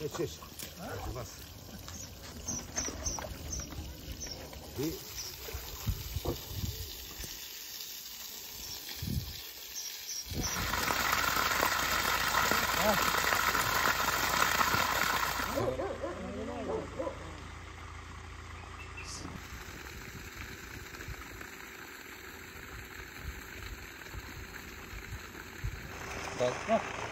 Geç geç. Bas. Bir. Bak.